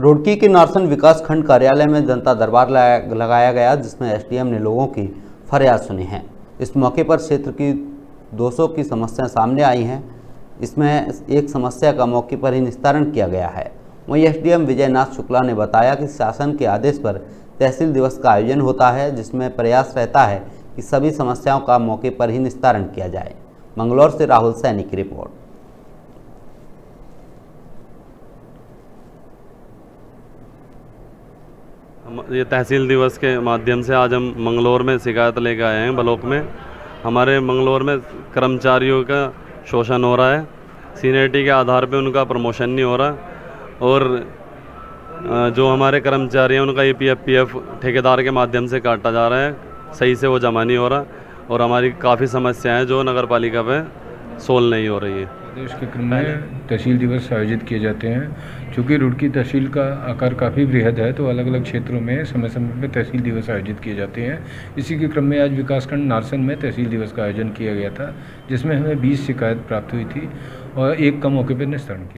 रोड़की के नारसन विकास खंड कार्यालय में जनता दरबार लगाया गया, जिसमें एसडीएम ने लोगों की फरियाद सुनी है। इस मौके पर क्षेत्र की 200 की समस्याएं सामने आई हैं। इसमें एक समस्या का मौके पर ही निस्तारण किया गया है। वहीं एसडीएम विजयनाथ शुक्ला ने बताया कि शासन के आदेश पर तहसील दिवस का आयोजन होता है, जिसमें प्रयास रहता है कि सभी समस्याओं का मौके पर ही निस्तारण किया जाए। मंगलौर से राहुल सैनी की रिपोर्ट। ये तहसील दिवस के माध्यम से आज हम मंगलौर में शिकायत लेकर आए हैं। ब्लॉक में हमारे मंगलौर में कर्मचारियों का शोषण हो रहा है। सीनियरिटी के आधार पे उनका प्रमोशन नहीं हो रहा और जो हमारे कर्मचारी हैं उनका EPF PF ठेकेदार के माध्यम से काटा जा रहा है, सही से वो जमा नहीं हो रहा और हमारी काफ़ी समस्याएं हैं जो नगर पालिका पे सोल्व नहीं हो रही है। प्रदेश के क्रम में तहसील दिवस आयोजित किए जाते हैं। चूँकि रुड़की तहसील का आकार काफ़ी बृहद है तो अलग अलग क्षेत्रों में समय समय पर तहसील दिवस आयोजित किए जाते हैं। इसी के क्रम में आज विकासखंड नारसन में तहसील दिवस का आयोजन किया गया था, जिसमें हमें 20 शिकायत प्राप्त हुई थी और एक का मौके पर निस्तारण किया।